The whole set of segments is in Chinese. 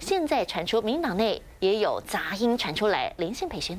现在传出民进党内也有杂音传出来，连线培训。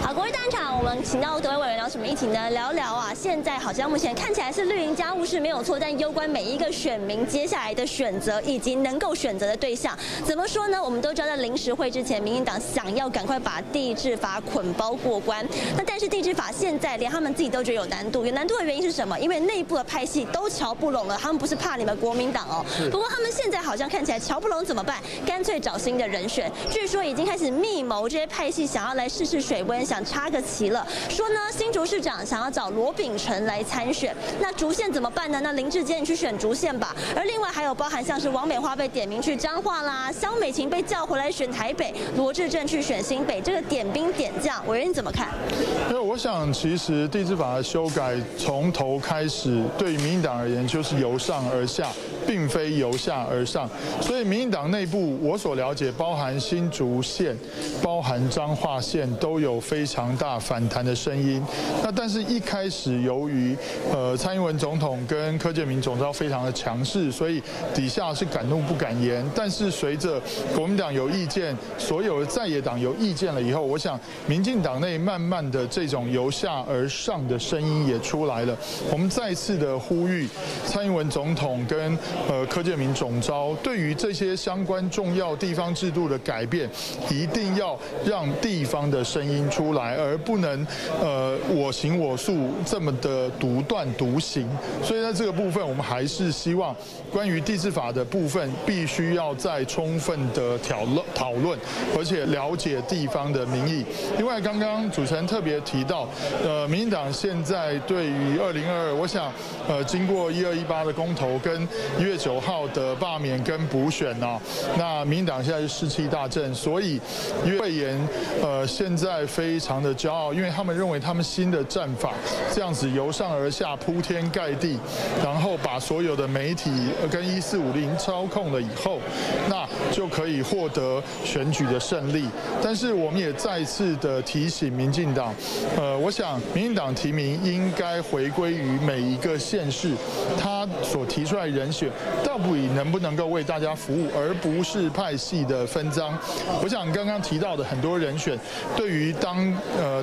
好，国会大场，我们请到各位委员聊什么议题呢？聊聊啊，现在好像目前看起来是绿营家务事没有错，但攸关每一个选民接下来的选择以及能够选择的对象。怎么说呢？我们都知道，在临时会之前，民进党想要赶快把地质法捆包过关，那但是地质法现在连他们自己都觉得有难度，有难度的原因是什么？因为内部的派系都瞧不拢了，他们不是怕你们国民党哦，不过他们现在好像看起来瞧不拢怎么办？干脆找新的人选，据说已经开始密谋这些派系想要来试试水温。 想插个旗了，说呢，新竹市长想要找罗秉成来参选，那竹县怎么办呢？那林志坚你去选竹县吧。而另外还有包含像是王美花被点名去彰化啦，萧美琴被叫回来选台北，罗志正去选新北，这个点兵点将，委员你怎么看？因为我想，其实地质法的修改从头开始，对于民进党而言就是由上而下，并非由下而上。所以民进党内部我所了解，包含新竹县、包含彰化县都有 非常大反弹的声音，那但是一开始由于蔡英文总统跟柯建铭总召非常的强势，所以底下是敢怒不敢言。但是随着国民党有意见，所有的在野党有意见了以后，我想民进党内慢慢的这种由下而上的声音也出来了。我们再次的呼吁蔡英文总统跟柯建铭总召，对于这些相关重要地方制度的改变，一定要让地方的声音 出来，而不能我行我素这么的独断独行，所以在这个部分，我们还是希望关于地质法的部分，必须要再充分的讨论，而且了解地方的民意。另外，刚刚主持人特别提到，民进党现在对于2022，我想经过1218的公投跟1月9号的罢免跟补选啊，那民进党现在是士气大振，所以因为魏延现在 非常的骄傲，因为他们认为他们新的战法这样子由上而下铺天盖地，然后把所有的媒体跟1450操控了以后，那就可以获得选举的胜利。但是我们也再次的提醒民进党，我想民进党提名应该回归于每一个县市，他所提出来人选到底能不能够为大家服务，而不是派系的分赃。我想刚刚提到的很多人选，对于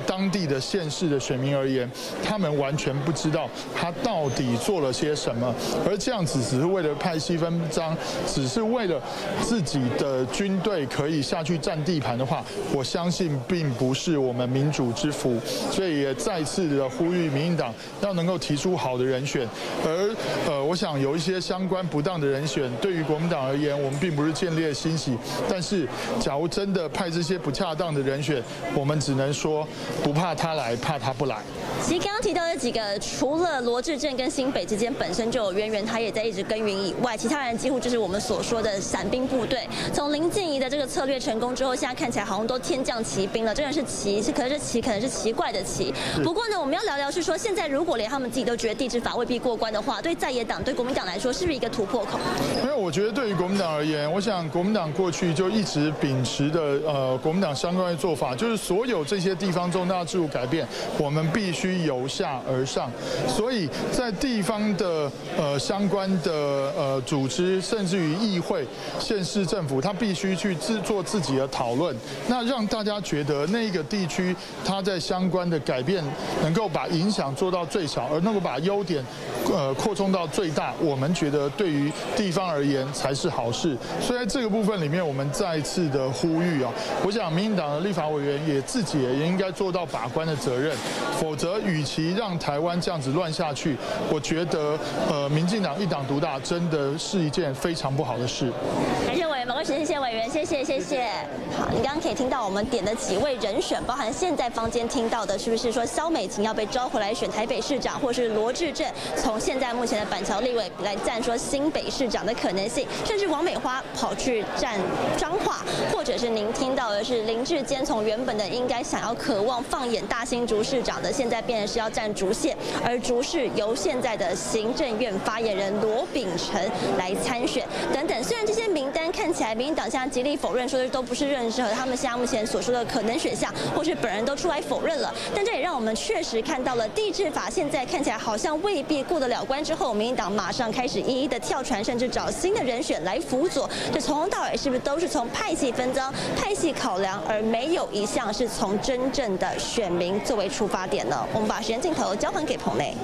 当地的县市的选民而言，他们完全不知道他到底做了些什么，而这样子只是为了派系分赃，只是为了自己的军队可以下去占地盘的话，我相信并不是我们民主之福。所以也再次的呼吁民进党要能够提出好的人选，而我想有一些相关不当的人选，对于国民党而言，我们并不是见猎欣喜，但是假如真的派这些不恰当的人选， 我们只能说，不怕他来，怕他不来。其实刚刚提到的几个，除了罗志正跟新北之间本身就有渊源，他也在一直耕耘以外，其他人几乎就是我们所说的伞兵部队。从林静怡的这个策略成功之后，现在看起来好像都天降奇兵了，真的是奇，可是奇可能是奇怪的奇。不过呢，我们要聊聊是说，现在如果连他们自己都觉得地质法未必过关的话，对在野党、对国民党来说，是不是一个突破口？因为我觉得对于国民党而言，我想国民党过去就一直秉持的国民党相关的做法，就是 所有这些地方重大制度改变，我们必须由下而上。所以在地方的相关的组织，甚至于议会、县市政府，他必须去做自己的讨论，那让大家觉得那个地区它在相关的改变能够把影响做到最小，而能够把优点扩充到最大。我们觉得对于地方而言才是好事。所以在这个部分里面，我们再次的呼吁啊，我想民进党的立法委员 也自己也应该做到把关的责任，否则与其让台湾这样子乱下去，我觉得民进党一党独大真的是一件非常不好的事。感谢委员，谢谢委员，谢谢。好，你刚刚可以听到我们点的几位人选，包含现在坊间听到的，是不是说萧美琴要被招回来选台北市长，或是罗志正从现在目前的板桥立委来站说新北市长的可能性，甚至王美花跑去站彰化，或者是您听到的是林志坚从原本 的应该想要渴望放眼大新竹市长的，现在变成是要站竹县，而竹市由现在的行政院发言人罗秉成来参选等等。虽然这些名单看起来在民进党现在极力否认，说都不是认识和他们现在目前所说的可能选项，或是本人都出来否认了。但这也让我们确实看到了地质法现在看起来好像未必过得了关之后，民进党马上开始一一的跳船，甚至找新的人选来辅佐。这从头到尾是不是都是从派系分赃、派系考量，而没有一项是从真正的选民作为出发点呢？我们把时间镜头交还给彭磊。